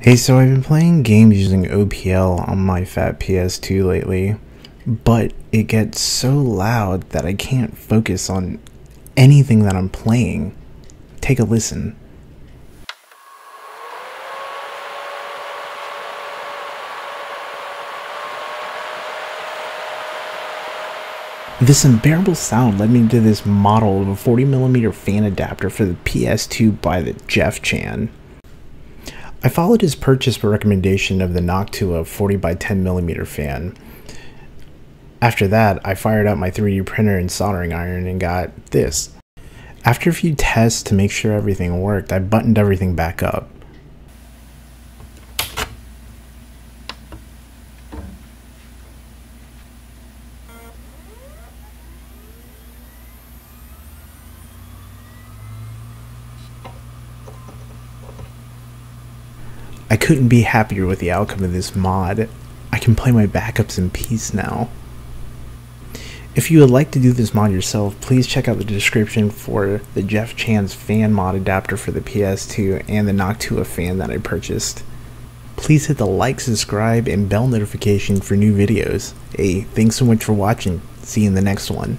Hey, so I've been playing games using OPL on my fat PS2 lately, but it gets so loud that I can't focus on anything that I'm playing. Take a listen. This unbearable sound led me to this model of a 40mm fan adapter for the PS2 by TheJeffChan. I followed his purchase by recommendation of the Noctua 40x10mm fan. After that, I fired up my 3D printer and soldering iron and got this. After a few tests to make sure everything worked, I buttoned everything back up. I couldn't be happier with the outcome of this mod. I can play my backups in peace now. If you would like to do this mod yourself, please check out the description for TheJeffChan's fan mod adapter for the PS2 and the Noctua fan that I purchased. Please hit the like, subscribe, and bell notification for new videos. Hey, thanks so much for watching. See you in the next one.